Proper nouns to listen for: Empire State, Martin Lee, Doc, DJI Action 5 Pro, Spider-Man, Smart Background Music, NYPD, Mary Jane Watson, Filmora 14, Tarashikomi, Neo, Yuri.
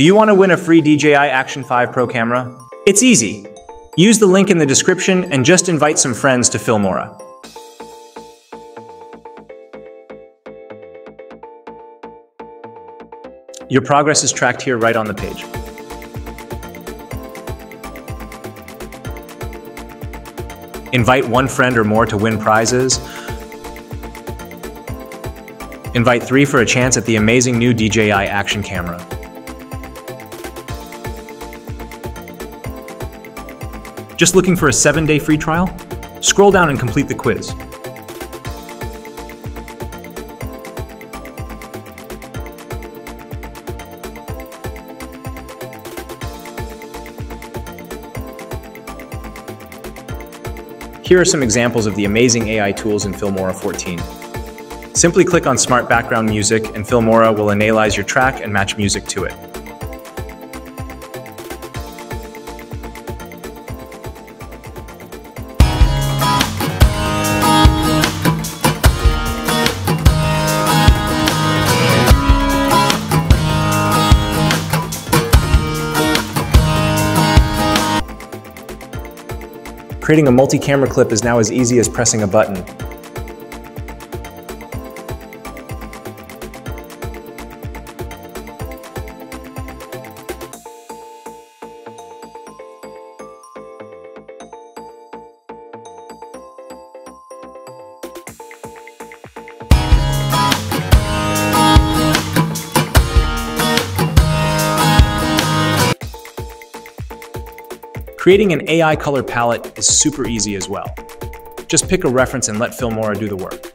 Do you want to win a free DJI Action 5 Pro camera? It's easy. Use the link in the description and just invite some friends to Filmora. Your progress is tracked here right on the page. Invite one friend or more to win prizes. Invite three for a chance at the amazing new DJI Action camera. Just looking for a 7-day free trial? Scroll down and complete the quiz. Here are some examples of the amazing AI tools in Filmora 14. Simply click on Smart Background Music and Filmora will analyze your track and match music to it. Creating a multi-camera clip is now as easy as pressing a button. Creating an AI color palette is super easy as well. Just pick a reference and let Filmora do the work.